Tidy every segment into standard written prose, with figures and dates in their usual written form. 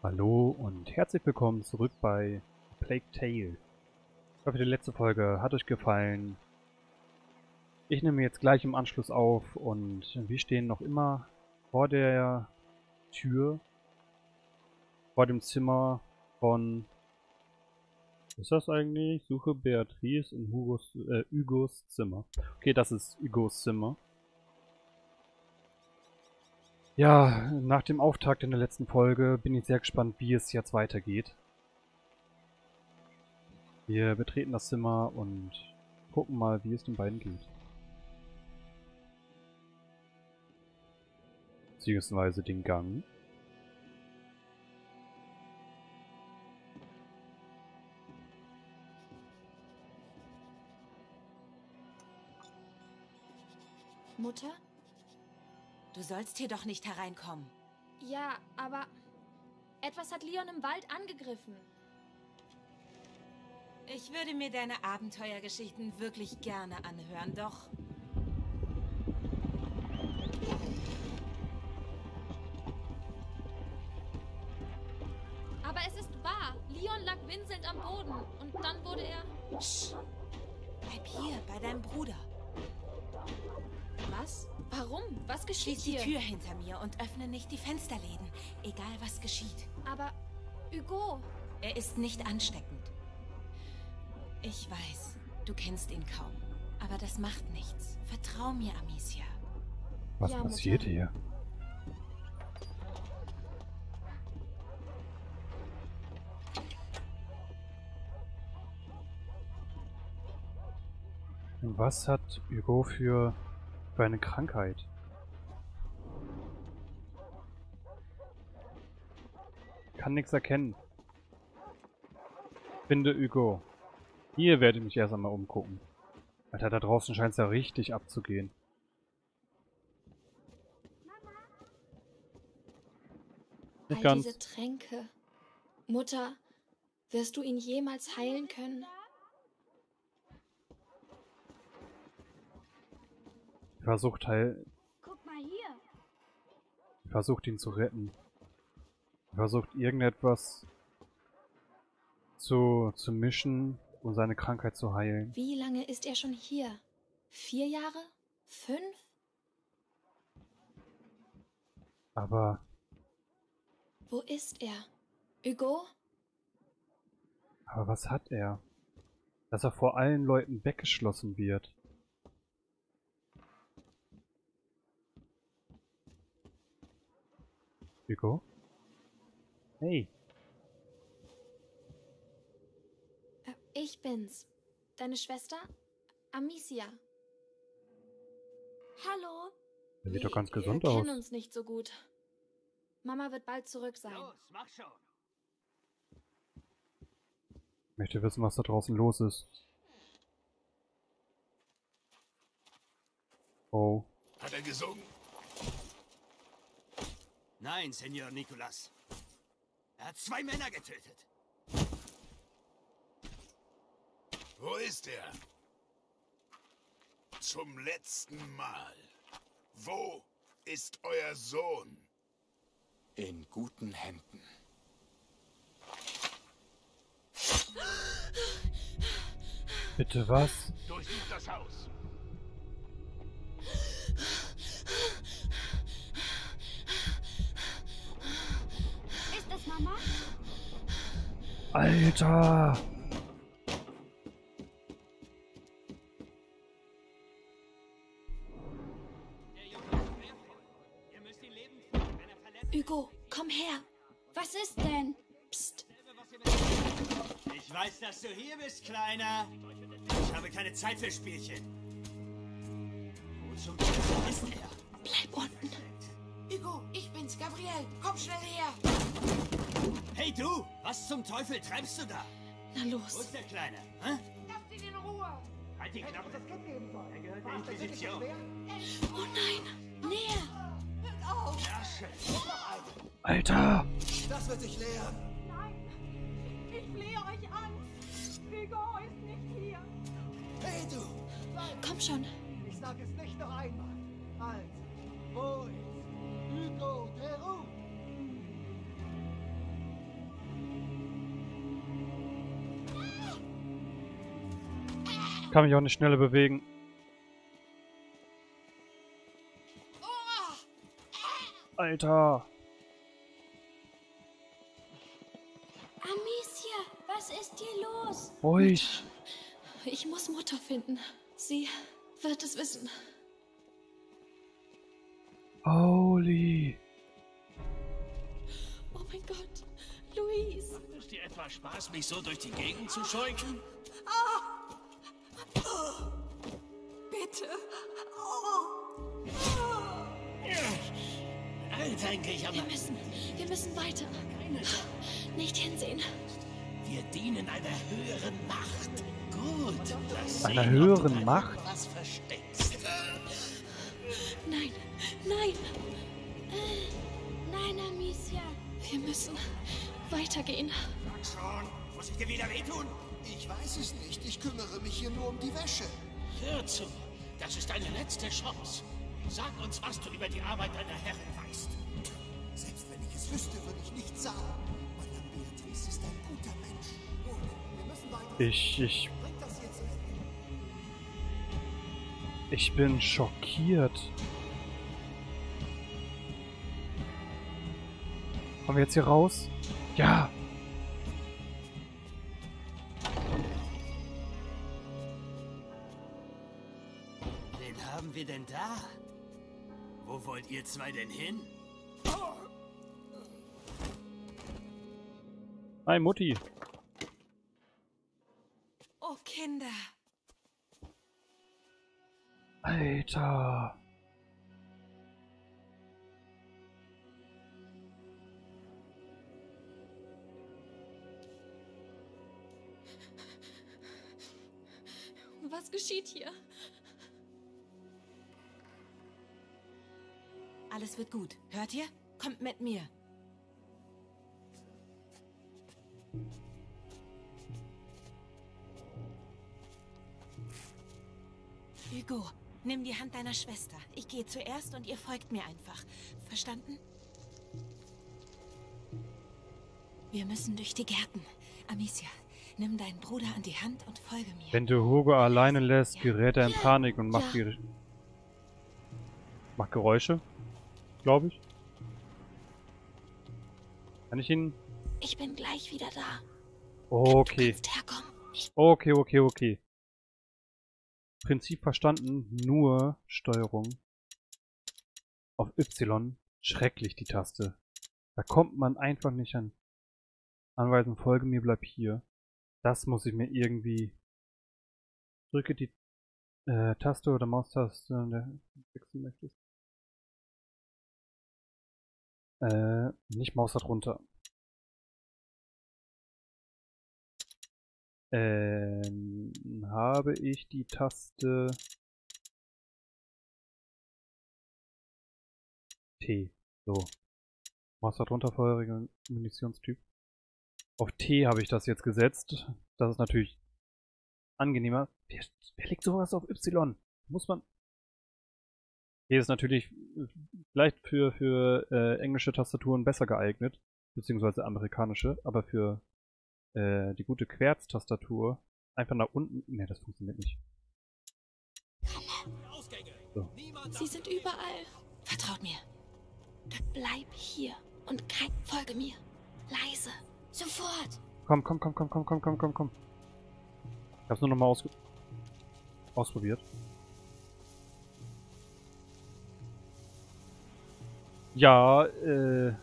Hallo und herzlich willkommen zurück bei A Plague Tale. Ich hoffe, die letzte Folge hat euch gefallen. Ich nehme jetzt gleich im Anschluss auf und wir stehen noch immer vor der Tür, vor dem Zimmer von... Was ist das eigentlich? Suche Beatrice in Hugos Zimmer. Okay, das ist Hugos Zimmer. Ja, nach dem Auftakt in der letzten Folge bin ich sehr gespannt, wie es jetzt weitergeht. Wir betreten das Zimmer und gucken mal, wie es den beiden geht. Beziehungsweise den Gang. Mutter? Du sollst hier doch nicht hereinkommen. Ja, aber etwas hat Leon im Wald angegriffen. Ich würde mir deine Abenteuergeschichten wirklich gerne anhören, doch... Aber es ist wahr. Leon lag winselnd am Boden und dann wurde er... Psst. Bleib hier, bei deinem Bruder. Was? Warum? Was geschieht hier? Schließ die Tür hinter mir und öffne nicht die Fensterläden. Egal, was geschieht. Aber... Hugo... Er ist nicht ansteckend. Ich weiß, du kennst ihn kaum. Aber das macht nichts. Vertrau mir, Amicia. Was passiert hier? Und was hat Hugo für eine Krankheit? Kann nichts erkennen. Finde Hugo. Hier werde ich mich erst einmal umgucken. Alter, da draußen scheint es ja richtig abzugehen. Mama. Nicht ganz. All diese Tränke. Mutter, wirst du ihn jemals heilen können? Versucht ihn zu retten. Versucht irgendetwas zu mischen, um seine Krankheit zu heilen. Wie lange ist er schon hier? 4 Jahre? 5? Aber... Wo ist er? Hugo? Aber was hat er? Dass er vor allen Leuten weggeschlossen wird. Hugo? Hey. Ich bin's. Deine Schwester? Amicia. Hallo. Er sieht doch ganz gesund aus. Wir kennen uns nicht so gut. Mama wird bald zurück sein. Los, mach schon. Ich möchte wissen, was da draußen los ist. Oh. Hat er gesungen? Nein, Senor Nikolas. Er hat 2 Männer getötet. Wo ist er? Zum letzten Mal. Wo ist euer Sohn? In guten Händen. Bitte was? Durchsucht das Haus. Mama? Alter! Hugo, komm her! Was ist denn? Psst! Ich weiß, dass du hier bist, Kleiner! Ich habe keine Zeit für Spielchen! Wozu ist er? Bleib unten! Hugo, ich bin's, Gabriel! Komm schnell her! Hey du, was zum Teufel treibst du da? Na los. Wo ist der Kleine? Hä? Lass ihn in Ruhe. Halt die Klappe. Er gehört der Inquisition. Oh nein, näher. Hört auf. Alter. Das wird sich leeren. Nein, ich flehe euch an. Hugo ist nicht hier. Hey du. Komm schon. Ich sag es nicht noch einmal. Also, wo ist Hugo de Roon? Ich kann mich auch nicht schneller bewegen. Alter! Amicia, was ist hier los? Ruhig! Mutter. Ich muss Mutter finden. Sie wird es wissen. Holy! Oh mein Gott, Luis! Macht es dir etwa Spaß, mich so durch die Gegend zu scheuchen? Ah! Oh. Bitte! Oh. Oh. Denke ich, aber wir müssen weiter. Nicht hinsehen. Wir dienen einer höheren Macht. Gut. Einer höheren Macht? Was versteckst. Nein. Nein! Nein, Amicia! Wir müssen weitergehen. Sag schon! Muss ich dir wieder wehtun? Ich weiß es nicht. Ich kümmere mich hier nur um die Wäsche. Hör zu! Das ist deine letzte Chance. Sag uns, was du über die Arbeit deiner Herren weißt. Selbst wenn ich es wüsste, würde ich nichts sagen. Madame Beatrice ist ein guter Mensch. Gut, wir müssen weiter. Ich bin schockiert. Kommen wir jetzt hier raus? Ja! Wen haben wir denn da? Wo wollt ihr zwei denn hin? Oh. Hi Mutti! Oh Kinder! Alter! Was geschieht hier? Alles wird gut. Hört ihr? Kommt mit mir. Hugo, nimm die Hand deiner Schwester. Ich gehe zuerst und ihr folgt mir einfach. Verstanden? Wir müssen durch die Gärten. Amicia. Nimm deinen Bruder an die Hand und folge mir. Wenn du Hugo alleine lässt, gerät er in Panik und macht, macht Geräusche, glaube ich. Kann ich ihn? Ich bin gleich wieder da. Okay. Okay. Prinzip verstanden, nur Steuerung. Auf Y. Schrecklich die Taste. Da kommt man einfach nicht an. Anweisung, folge mir, bleib hier. Das muss ich mir irgendwie... Drücke die Taste oder Maustaste, wenn du wechseln möchtest. Nicht Maustaste runter. Habe ich die Taste... T. So. Maustaste runter, vorheriger Munitionstyp. Auf T habe ich das jetzt gesetzt. Das ist natürlich angenehmer. Wer legt sowas auf Y? Muss man... Hier ist natürlich vielleicht für englische Tastaturen besser geeignet, beziehungsweise amerikanische, aber für die gute Querz-Tastatur einfach nach unten... Ne, das funktioniert nicht. So. Sie sind überall. Vertraut mir. Bleib hier und kein... Folge mir. Leise. Sofort! Komm. Ich hab's nur nochmal ausprobiert. Ja, Hey,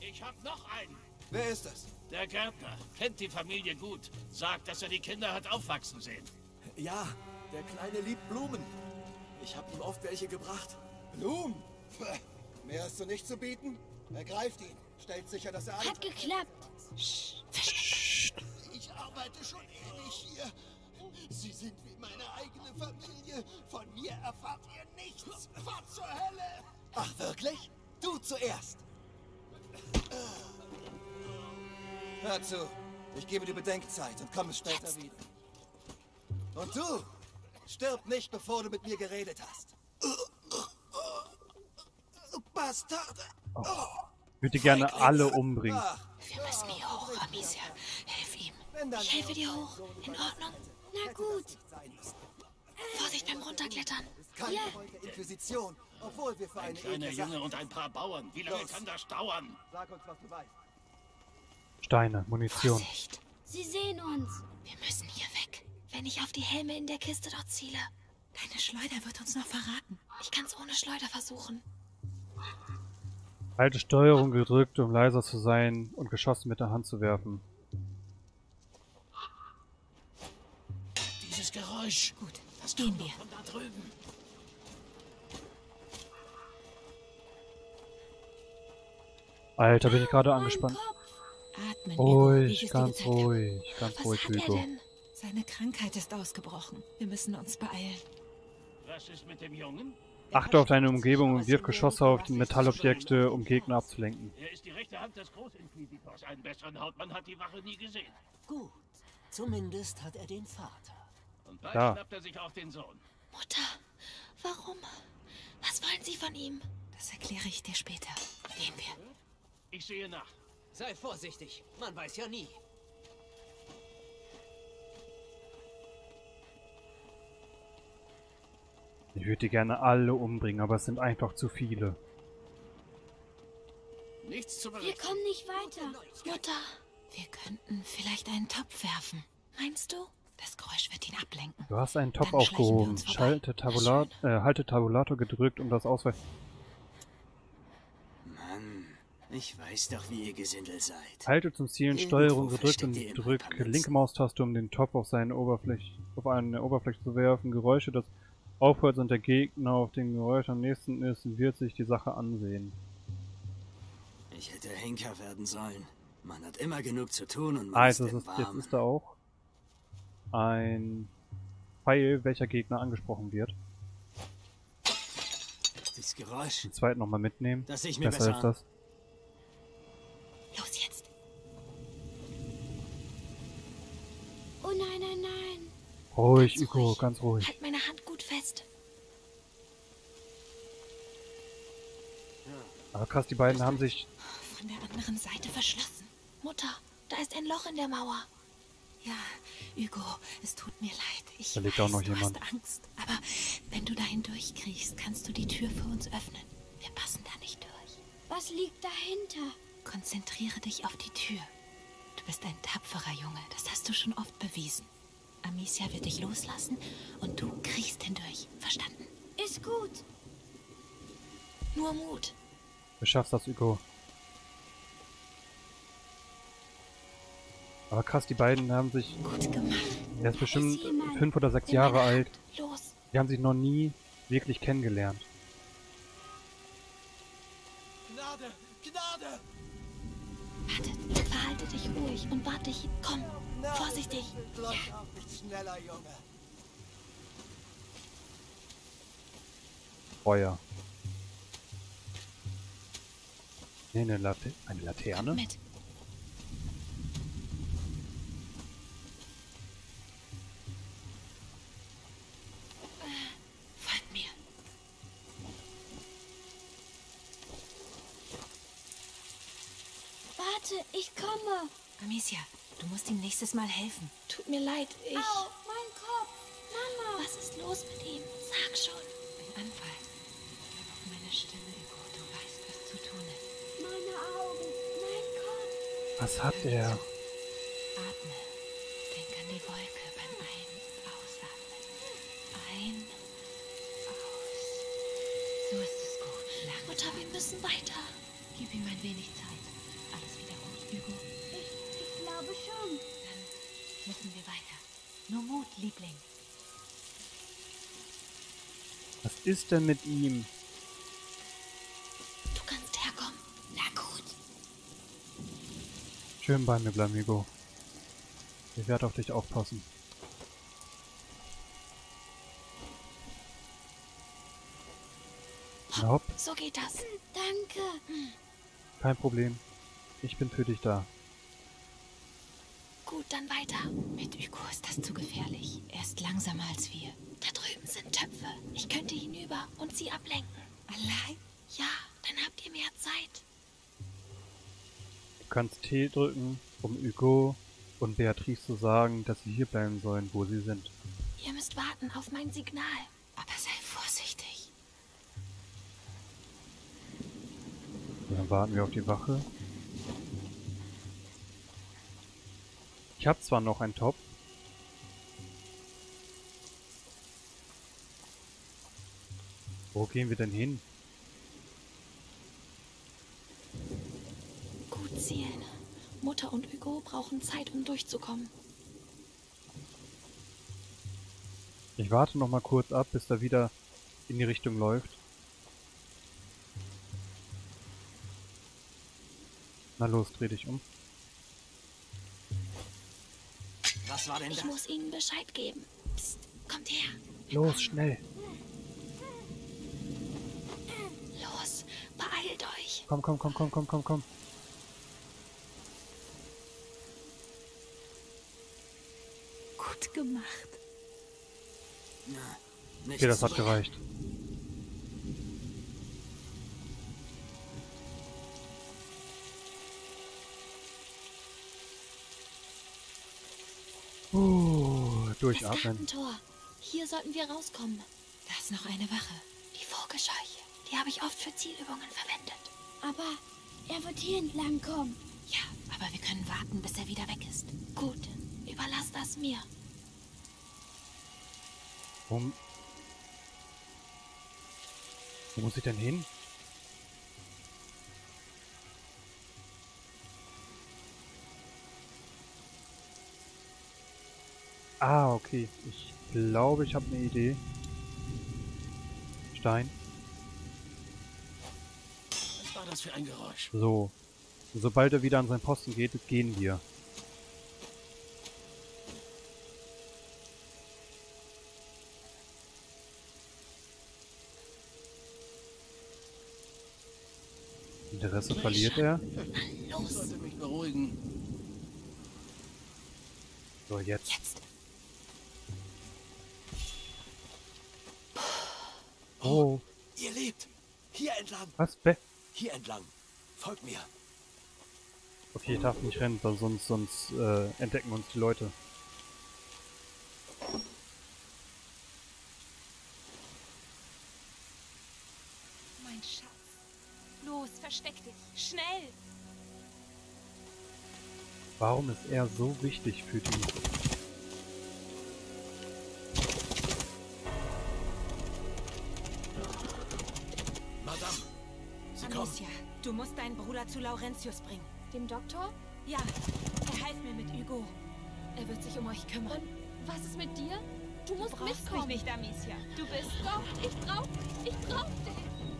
ich hab noch einen! Wer ist das? Der Gärtner. Kennt die Familie gut. Sagt, dass er die Kinder hat aufwachsen sehen. Ja, der Kleine liebt Blumen. Ich hab ihm oft welche gebracht. Blumen? Mehr hast du nicht zu bieten? Ergreift ihn. Stellt sicher, dass er... Hat geklappt. Ich arbeite schon ewig hier. Sie sind wie meine eigene Familie. Von mir erfahrt ihr nichts. Fahrt zur Hölle. Ach, wirklich? Du zuerst. Hör zu. Ich gebe dir Bedenkzeit und komme später wieder. Und du, stirb nicht, bevor du mit mir geredet hast. Bastard. Oh. Ich würde gerne alle umbringen. Wir müssen hier hoch, Amicia. Hilf ihm. Ich helfe dir hoch. In Ordnung? Na gut. Vorsicht beim Runterklettern. Keine Inquisition, obwohl wir für ein kleiner Junge und ein paar Bauern. Wie lange kann das dauern? Sag uns, was du weißt. Steine, Munition. Vorsicht. Sie sehen uns. Wir müssen hier weg. Wenn ich auf die Helme in der Kiste dort ziele. Deine Schleuder wird uns noch verraten. Ich kann es ohne Schleuder versuchen. Alte Steuerung gedrückt, um leiser zu sein und Geschosse mit der Hand zu werfen. Dieses Geräusch. Gut, das tun wir. Von da drüben. Alter, bin ich gerade angespannt. Atmen, ruhig, ganz ruhig, ganz ruhig, Hugo. Seine Krankheit ist ausgebrochen. Wir müssen uns beeilen. Was ist mit dem Jungen? Achte auf deine Umgebung und wirf Geschosse auf Metallobjekte, um Gegner abzulenken. Er ist die rechte Hand des Großinquisitors. Einen besseren Hautmann hat die Wache nie gesehen. Gut. Zumindest hat er den Vater. Und bald schnappt er sich auf den Sohn. Mutter, warum? Was wollen Sie von ihm? Das erkläre ich dir später. Gehen wir. Ich sehe nach. Sei vorsichtig. Man weiß ja nie. Ich würde gerne alle umbringen, aber es sind einfach zu viele. Nichts zu berichten. Wir kommen nicht weiter, Mutter. Wir könnten vielleicht einen Topf werfen. Meinst du? Das Geräusch wird ihn ablenken. Du hast einen Topf aufgehoben. Halte Tabulator gedrückt, um das Ausweichen. Mann, ich weiß doch, wie ihr Gesindel seid. Halte zum Zielen Steuerung gedrückt und drücke linke Maustaste, um den Topf auf seine Oberfläche, zu werfen. Geräusche, das aufhört und der Gegner auf den Geräusch am nächsten ist, wird sich die Sache ansehen. Ich hätte Henker werden sollen. Man hat immer genug zu tun und man jetzt ist da auch ein Pfeil, welcher Gegner angesprochen wird. Das Geräusch. Den zweiten nochmal mitnehmen. Das ich mir besser als das. Los jetzt! Oh nein, nein, nein! Ruhig, Igor, ganz ruhig. Halt meine Hand gut fest. Aber krass, die beiden haben sich von der anderen Seite verschlossen. Mutter, da ist ein Loch in der Mauer. Ja, Hugo, es tut mir leid. Ich weiß, du hast Angst. Aber wenn du da hindurchkriechst, kannst du die Tür für uns öffnen. Wir passen da nicht durch. Was liegt dahinter? Konzentriere dich auf die Tür. Du bist ein tapferer Junge. Das hast du schon oft bewiesen. Amicia wird dich loslassen und du kriechst hindurch. Verstanden? Ist gut. Nur Mut. Du schaffst das, Hugo. Aber krass, die beiden haben sich... Gut gemacht. Er ist bestimmt 5 oder 6 Jahre alt. Los. Die haben sich noch nie wirklich kennengelernt. Gnade! Gnade! Warte, verhalte dich ruhig und warte ich. Komm, vorsichtig. Ja. Schneller, Junge. Feuer. Nee, eine Laterne. Komm mit. Folgt mir. Warte, ich komme. Amicia, du musst ihm nächstes Mal helfen. Tut mir leid, ich... Au, mein Kopf. Mama. Was ist los mit ihm? Sag schon. Ein Anfall. Auf meine Stimme, Igor, du weißt, was zu tun ist. Meine Augen, mein Kopf. Was hat er? Atme. Denk an die Wolke beim Ein- und Ausatmen. Ein, aus. So ist es gut. Langsam. Mutter, wir müssen weiter. Gib ihm ein wenig Zeit. Alles wieder gut, Hugo. Ich glaube schon. Dann müssen wir weiter. Nur Mut, Liebling. Was ist denn mit ihm? Du kannst herkommen. Na gut. Schön bei mir bleiben, Hugo. Ich werde auf dich aufpassen. Hopp. So geht das. Danke. Kein Problem. Ich bin für dich da. Gut, dann weiter. Mit Hugo ist das zu gefährlich. Er ist langsamer als wir. Da drüben sind Töpfe. Ich könnte hinüber und sie ablenken. Allein? Ja, dann habt ihr mehr Zeit. Du kannst T drücken, um Hugo und Beatrice zu sagen, dass sie hier bleiben sollen, wo sie sind. Ihr müsst warten auf mein Signal, aber sei vorsichtig. Dann warten wir auf die Wache. Ich habe zwar noch einen Topf. Wo gehen wir denn hin? Gut zielen. Mutter und Hugo brauchen Zeit, um durchzukommen. Ich warte noch mal kurz ab, bis er wieder in die Richtung läuft. Na los, dreh dich um. Was war denn das? Ich muss ihnen Bescheid geben. Psst, kommt her. Los, schnell. Los, beeilt euch. Komm, komm, komm, komm, komm, komm, komm. Gut gemacht. Na, okay, das hat gereicht. Durchatmen. Hier sollten wir rauskommen. Da ist noch eine Wache. Die Vogelscheuche. Die habe ich oft für Zielübungen verwendet. Aber er wird hier entlang kommen. Ja, aber wir können warten, bis er wieder weg ist. Gut, überlass das mir. Wo muss ich denn hin? Ah, okay. Ich glaube, ich habe eine Idee. Stein. Was war das für ein Geräusch? So. Sobald er wieder an seinen Posten geht, gehen wir. Interesse verliert er. Ich sollte mich beruhigen. So, jetzt. Oh. Ihr lebt. Hier entlang. Was? Hier entlang. Folgt mir. Okay, ich darf nicht rennen, weil sonst entdecken uns die Leute. Mein Schatz. Los, versteck dich. Schnell. Warum ist er so wichtig für die... Amicia, du musst deinen Bruder zu Laurentius bringen. Dem Doktor? Ja, er half mir mit Hugo. Er wird sich um euch kümmern. Und was ist mit dir? Du musst mitkommen. Mich nicht, Amicia. Du bist Gott. Ich brauch dich.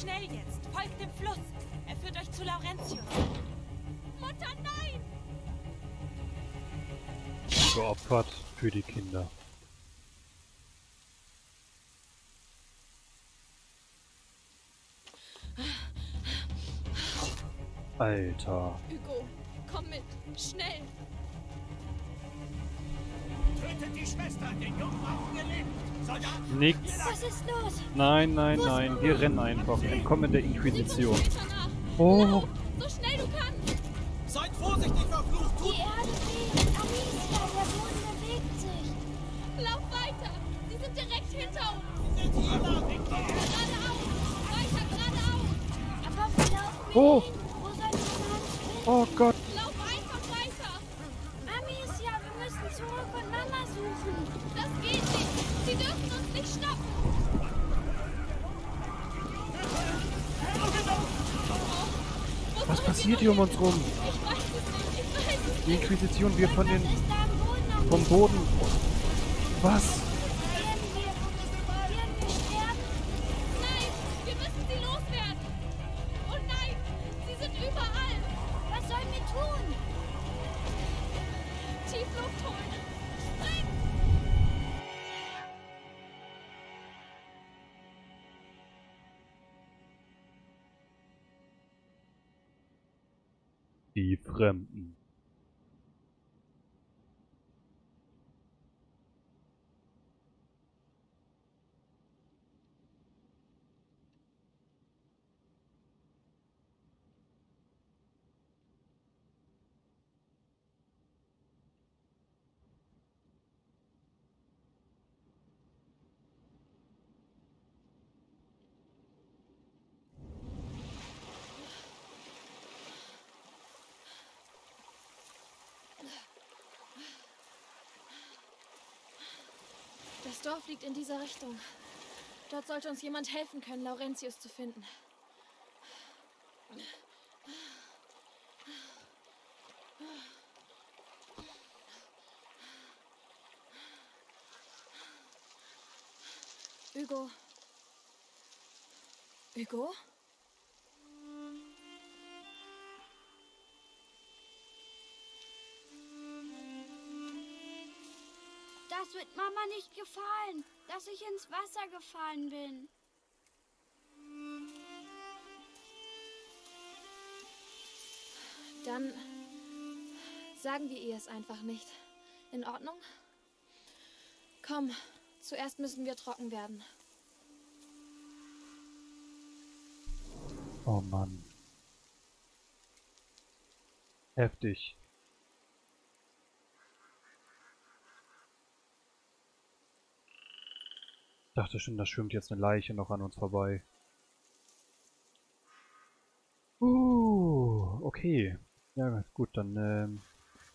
Schnell jetzt, folgt dem Fluss. Er führt euch zu Laurentius. Mutter, nein! Geopfert für die Kinder. Alter. Hugo, komm mit, schnell. Tötet die Schwester, der Jungfrau gelebt. Soldaten. Nix. Was ist los? Nein. Wir rennen einfach. Entkommen der Inquisition. Oh. Lauf, so schnell du kannst. Seid vorsichtig, verflucht. Die Erde fliegt. Amicia, der Boden bewegt sich. Lauf weiter. Sie sind direkt hinter uns. Sie sind hier. Geradeaus. Weiter geradeaus. Aber wir laufen. Oh. Oh Gott! Lauf einfach weiter! Amicia, wir müssen zurück und Mama suchen! Das geht nicht! Sie dürfen uns nicht stoppen! Oh, was passiert hier um uns rum? Ich weiß es nicht! Die Inquisition wird vom Boden... Was? Die Fremden. Das Dorf liegt in dieser Richtung. Dort sollte uns jemand helfen können, Laurentius zu finden. Hugo. Hugo? Das wird Mama nicht gefallen, dass ich ins Wasser gefallen bin. Dann sagen wir ihr es einfach nicht. In Ordnung? Komm, zuerst müssen wir trocken werden. Oh Mann. Heftig. Ich dachte schon, da schwimmt jetzt eine Leiche noch an uns vorbei. Okay. Ja, gut, dann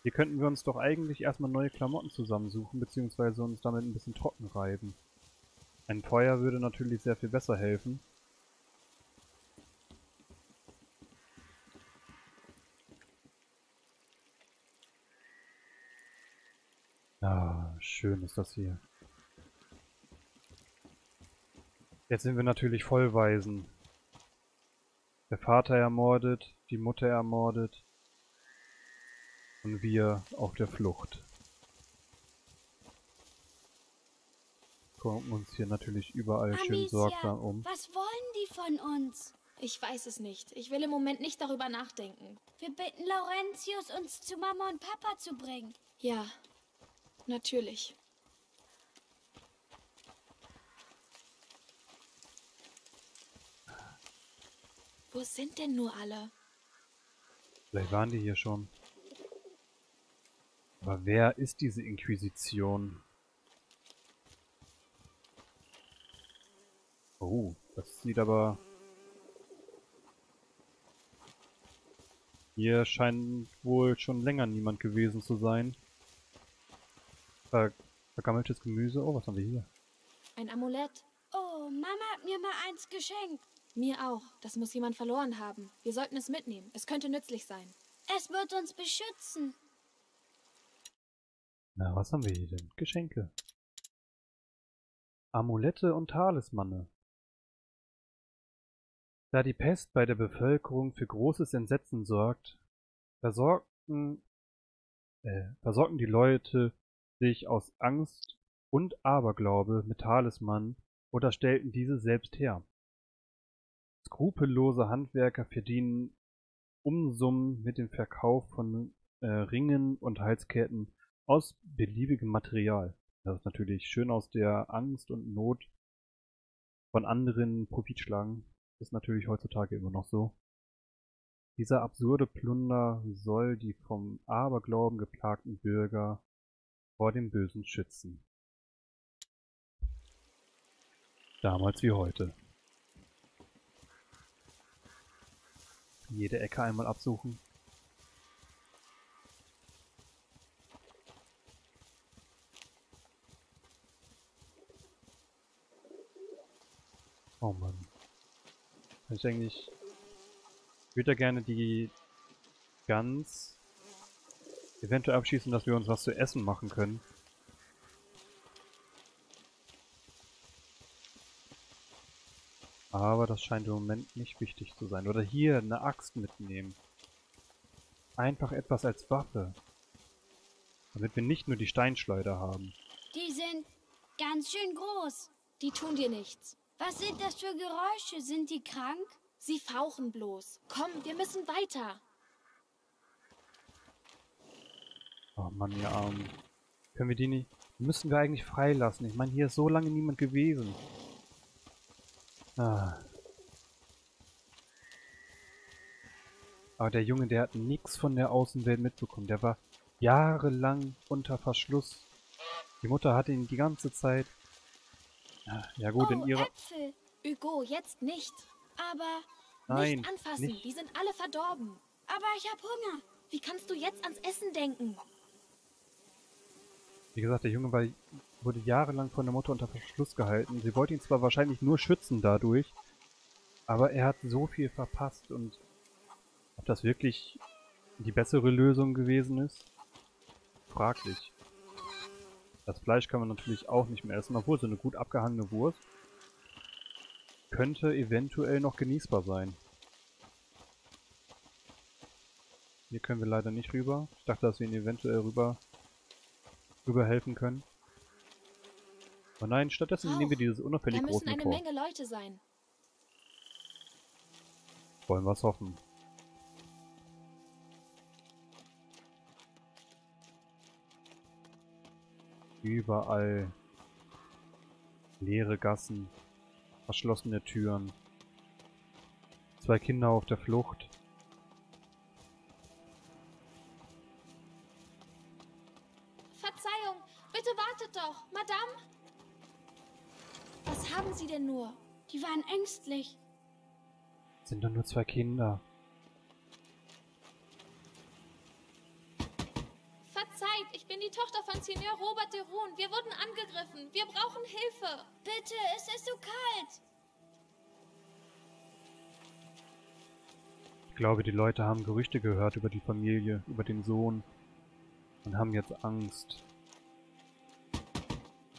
hier könnten wir uns doch eigentlich erstmal neue Klamotten zusammensuchen, beziehungsweise uns damit ein bisschen trocken reiben. Ein Feuer würde natürlich sehr viel besser helfen. Ah, schön ist das hier. Jetzt sind wir natürlich Vollwaisen. Der Vater ermordet, die Mutter ermordet und wir auf der Flucht. Gucken uns hier natürlich überall Amicia, schön sorgsam um. Was wollen die von uns? Ich weiß es nicht. Ich will im Moment nicht darüber nachdenken. Wir bitten Laurentius, uns zu Mama und Papa zu bringen. Ja, natürlich. Wo sind denn nur alle? Vielleicht waren die hier schon. Aber wer ist diese Inquisition? Oh, das sieht aber... Hier scheint wohl schon länger niemand gewesen zu sein. Vergammeltes Gemüse. Oh, was haben wir hier? Ein Amulett. Oh, Mama hat mir mal eins geschenkt. Mir auch. Das muss jemand verloren haben. Wir sollten es mitnehmen. Es könnte nützlich sein. Es wird uns beschützen. Na, was haben wir hier denn? Geschenke. Amulette und Talismane. Da die Pest bei der Bevölkerung für großes Entsetzen sorgt, versorgten die Leute sich aus Angst und Aberglaube mit Talismanen oder stellten diese selbst her. Skrupellose Handwerker verdienen Unsummen mit dem Verkauf von Ringen und Halsketten aus beliebigem Material. Das ist natürlich schön aus der Angst und Not von anderen Profit schlagen. Ist natürlich heutzutage immer noch so. Dieser absurde Plunder soll die vom Aberglauben geplagten Bürger vor dem Bösen schützen. Damals wie heute. Jede Ecke einmal absuchen. Oh Mann. Ich würde ja gerne die Gans eventuell abschießen, dass wir uns was zu essen machen können. Aber das scheint im Moment nicht wichtig zu sein. Oder hier eine Axt mitnehmen. Einfach etwas als Waffe. Damit wir nicht nur die Steinschleuder haben. Die sind ganz schön groß. Die tun dir nichts. Was sind das für Geräusche? Sind die krank? Sie fauchen bloß. Komm, wir müssen weiter. Oh Mann, ihr Armen. Können wir die nicht... Müssen wir eigentlich freilassen? Ich meine, hier ist so lange niemand gewesen. Ah. Aber der Junge, der hat nichts von der Außenwelt mitbekommen. Der war jahrelang unter Verschluss. Die Mutter hatte ihn die ganze Zeit... Ja gut, in ihrer... Äpfel! Hugo, jetzt nicht. Aber nein, nicht anfassen, nicht. Die sind alle verdorben. Aber ich habe Hunger. Wie kannst du jetzt ans Essen denken? Wie gesagt, der Junge war wurde jahrelang von der Mutter unter Verschluss gehalten. Sie wollte ihn zwar wahrscheinlich nur schützen dadurch, aber er hat so viel verpasst und ob das wirklich die bessere Lösung gewesen ist, fraglich. Das Fleisch kann man natürlich auch nicht mehr essen, obwohl so eine gut abgehangene Wurst könnte eventuell noch genießbar sein. Hier können wir leider nicht rüber. Ich dachte, dass wir ihn eventuell rüber helfen können. Aber nein, stattdessen nehmen wir dieses unauffällig große Mikro. Da müssen eine Menge Leute sein. Wollen wir es hoffen. Überall leere Gassen, verschlossene Türen, 2 Kinder auf der Flucht. Verzeihung, bitte wartet doch, Madame! Was haben Sie denn nur? Die waren ängstlich. Sind doch nur 2 Kinder. Ich bin die Tochter von Senior Robert de Roon. Wir wurden angegriffen. Wir brauchen Hilfe. Bitte, es ist so kalt. Ich glaube, die Leute haben Gerüchte gehört über die Familie, über den Sohn und haben jetzt Angst.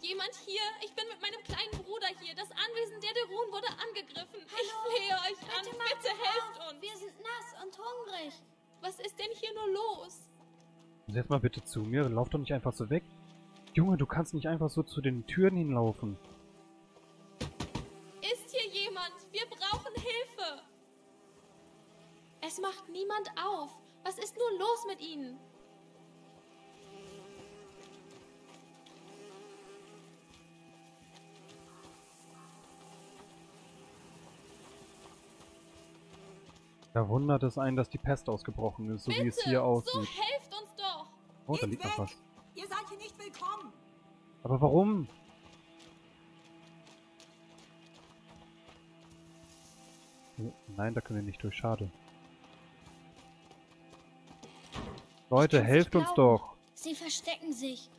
Jemand hier? Ich bin mit meinem kleinen Bruder hier. Das Anwesen der de Roon wurde angegriffen. Hallo. Ich flehe euch an. Bitte helft uns. Wir sind nass und hungrig. Was ist denn hier nur los? Setz mal bitte zu mir, lauf doch nicht einfach so weg. Junge, du kannst nicht einfach so zu den Türen hinlaufen. Ist hier jemand? Wir brauchen Hilfe. Es macht niemand auf. Was ist nun los mit ihnen? Da wundert es einen, dass die Pest ausgebrochen ist, so bitte, wie es hier aussieht. So helft uns! Oh, da liegt noch was. Ihr seid hier nicht willkommen. Aber warum? Nein, da können wir nicht durch. Schade. Leute, helft uns doch. Sie verstecken sich.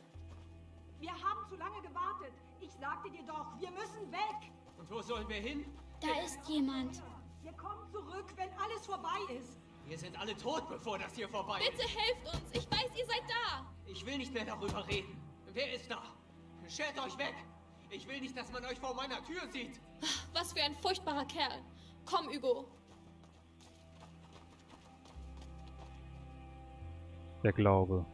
Wir haben zu lange gewartet. Ich sagte dir doch, wir müssen weg. Und wo sollen wir hin? Da ist jemand. Wir kommen zurück, wenn alles vorbei ist. Wir sind alle tot, bevor das hier vorbei ist. Bitte helft uns. Ich weiß, ihr seid da. Ich will nicht mehr darüber reden. Wer ist da? Schert euch weg. Ich will nicht, dass man euch vor meiner Tür sieht. Was für ein furchtbarer Kerl. Komm, Hugo. Der Glaube.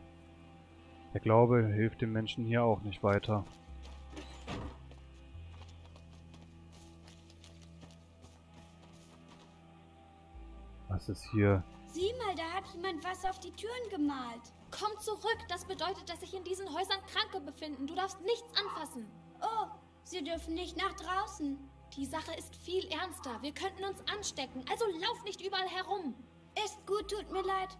Der Glaube hilft den Menschen hier auch nicht weiter. Was ist hier? Sieh mal, da hat jemand was auf die Türen gemalt. Komm zurück, das bedeutet, dass sich in diesen Häusern Kranke befinden. Du darfst nichts anfassen. Oh, sie dürfen nicht nach draußen. Die Sache ist viel ernster. Wir könnten uns anstecken, also lauf nicht überall herum. Ist gut, tut mir leid.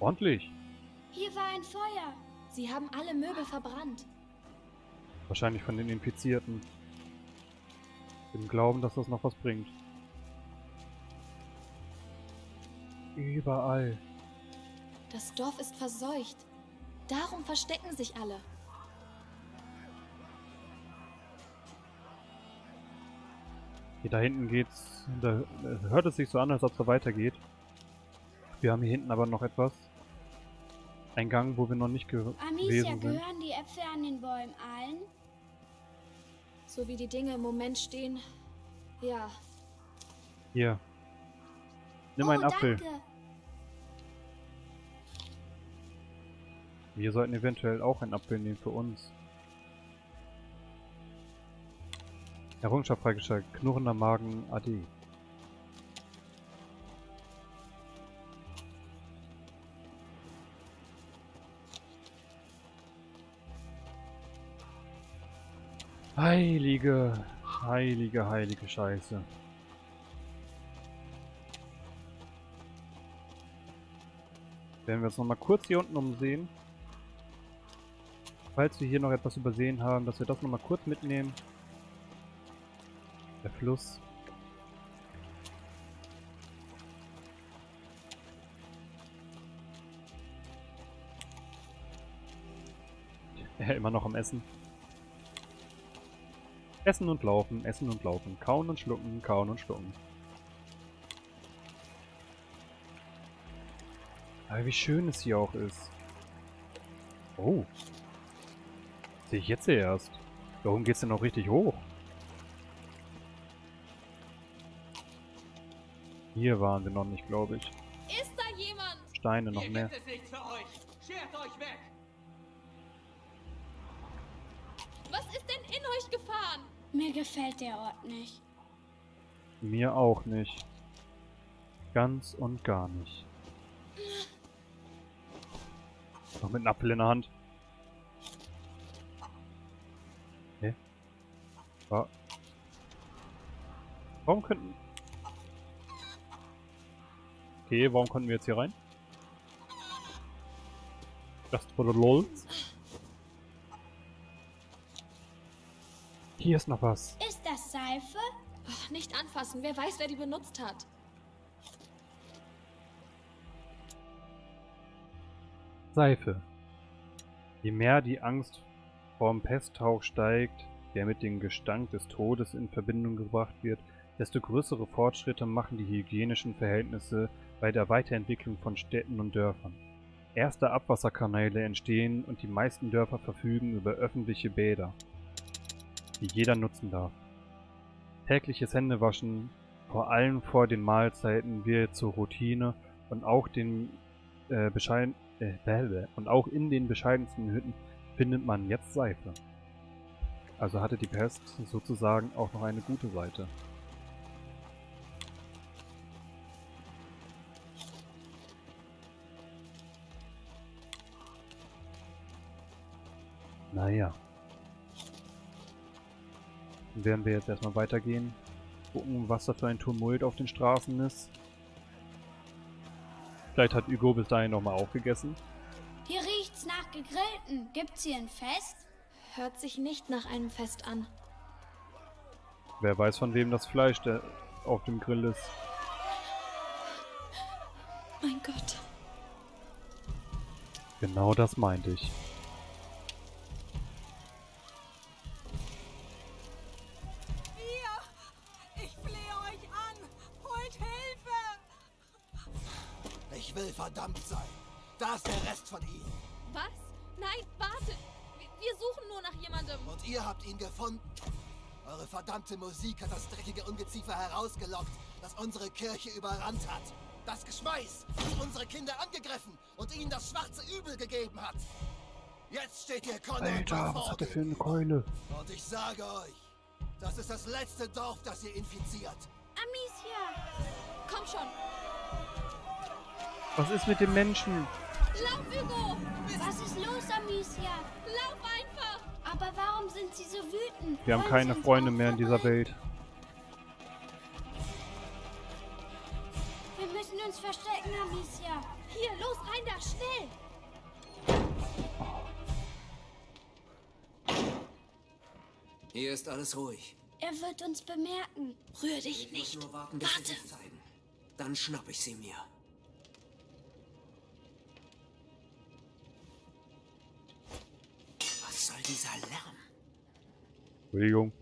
Ordentlich. Hier war ein Feuer. Sie haben alle Möbel verbrannt. Wahrscheinlich von den Infizierten. Im Glauben, dass das noch was bringt. Überall. Das Dorf ist verseucht. Darum verstecken sich alle. Hier da hinten geht's. Da hört es sich so an, als ob es da weitergeht. Wir haben hier hinten aber noch etwas. Ein Gang, wo wir noch nicht gewesen sind. Amicia, gehören die Äpfel an den Bäumen allen? So wie die Dinge im Moment stehen. Ja. Hier. Nimm einen Apfel. Danke. Wir sollten eventuell auch einen Apfel nehmen für uns. Errungenschaft freigeschaltet. Knurrender Magen AD. Heilige Scheiße. Werden wir uns nochmal kurz hier unten umsehen. Falls wir hier noch etwas übersehen haben, dass wir das nochmal kurz mitnehmen. Der Fluss. Immer noch am Essen. Essen und laufen, essen und laufen. Kauen und schlucken, kauen und schlucken. Aber wie schön es hier auch ist. Oh. Sehe ich jetzt erst. Warum geht's denn noch richtig hoch? Hier waren wir noch nicht, glaube ich. Ist da jemand? Steine noch mehr. Hier gibt es nichts für euch. Schert euch weg. Was ist denn in euch gefahren? Mir gefällt der Ort nicht. Mir auch nicht. Ganz und gar nicht. Noch mit einem Apfel in der Hand. Hä? Ah. Warum könnten... Okay, warum konnten wir jetzt hier rein? Just for the lols. Hier ist noch was. Ist das Seife? Oh, nicht anfassen. Wer weiß, wer die benutzt hat. Seife. Je mehr die Angst vorm Pesthauch steigt, der mit dem Gestank des Todes in Verbindung gebracht wird, desto größere Fortschritte machen die hygienischen Verhältnisse bei der Weiterentwicklung von Städten und Dörfern. Erste Abwasserkanäle entstehen und die meisten Dörfer verfügen über öffentliche Bäder, die jeder nutzen darf. Tägliches Händewaschen, vor allem vor den Mahlzeiten, wird zur Routine und auch den in den bescheidensten Hütten findet man jetzt Seife. Also hatte die Pest sozusagen auch noch eine gute Seite. Naja. Dann werden wir jetzt erstmal weitergehen. Gucken, was da für ein Tumult auf den Straßen ist. Vielleicht hat Hugo bis dahin nochmal aufgegessen. Hier riecht's nach Gegrillten. Gibt's hier ein Fest? Hört sich nicht nach einem Fest an. Wer weiß, von wem das Fleisch auf dem Grill ist. Mein Gott. Genau das meinte ich. Will verdammt sein. Da ist der Rest von ihnen. Was? Nein, warte. Wir suchen nur nach jemandem. Und ihr habt ihn gefunden. Eure verdammte Musik hat das dreckige Ungeziefer herausgelockt, das unsere Kirche überrannt hat. Das Geschmeiß, das unsere Kinder angegriffen und ihnen das schwarze Übel gegeben hat. Jetzt steht ihr Konne. Alter, was hat der für eine Keule? Und ich sage euch, das ist das letzte Dorf, das ihr infiziert. Amicia! Komm schon! Was ist mit dem Menschen? Lauf, Hugo! Was ist los, Amicia? Lauf einfach! Aber warum sind sie so wütend? Wir haben keine Freunde mehr in dieser Welt. Wir müssen uns verstecken, Amicia. Hier, los, rein da, schnell! Hier ist alles ruhig. Er wird uns bemerken. Rühr dich nicht. Nur warten, bis warte! Sie zeigen. Dann schnapp ich sie mir. Soll dieser Lärm? Entschuldigung.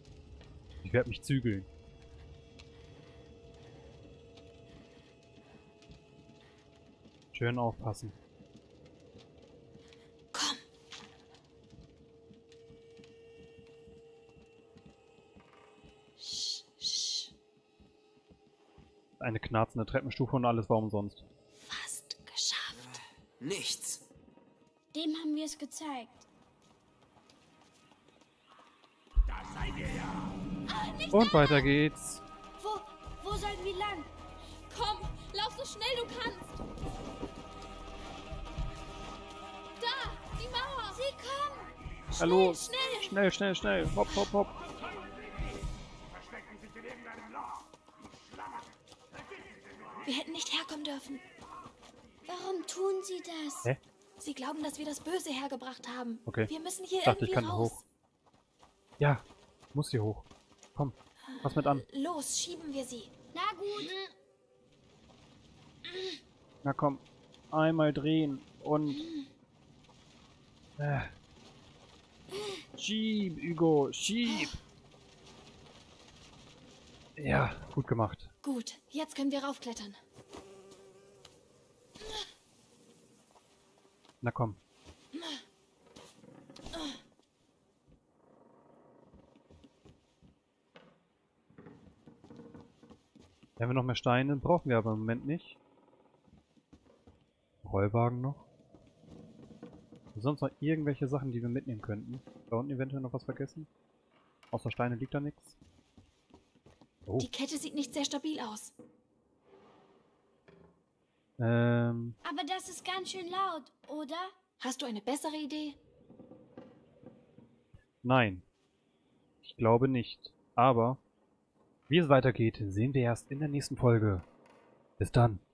Ich werde mich zügeln. Schön aufpassen. Komm. Eine knarzende Treppenstufe und alles war umsonst. Fast geschafft. Nichts. Dem haben wir es gezeigt. Und weiter geht's. Wo sollen wir lang? Komm, lauf so schnell du kannst. Da, die Mauer. Sie kommen. Hallo. Schnell, schnell, schnell. Hopp, hopp, hopp. Wir hätten nicht herkommen dürfen. Warum tun sie das? Hä? Sie glauben, dass wir das Böse hergebracht haben. Okay. Wir müssen hier irgendwie raus. Hoch. Ja, muss hier hoch. Komm, pass mit an. Los, schieben wir sie. Na gut. Na komm, einmal drehen und... Schieb, Hugo, schieb! Ja, gut gemacht. Gut, jetzt können wir raufklettern. Na komm. Wenn wir noch mehr Steine brauchen, wir aber im Moment nicht. Rollwagen noch. Sonst noch irgendwelche Sachen, die wir mitnehmen könnten. Da unten eventuell noch was vergessen. Außer Steine liegt da nichts. Oh. Die Kette sieht nicht sehr stabil aus. Aber das ist ganz schön laut, oder? Hast du eine bessere Idee? Nein. Ich glaube nicht. Aber wie es weitergeht, sehen wir erst in der nächsten Folge. Bis dann.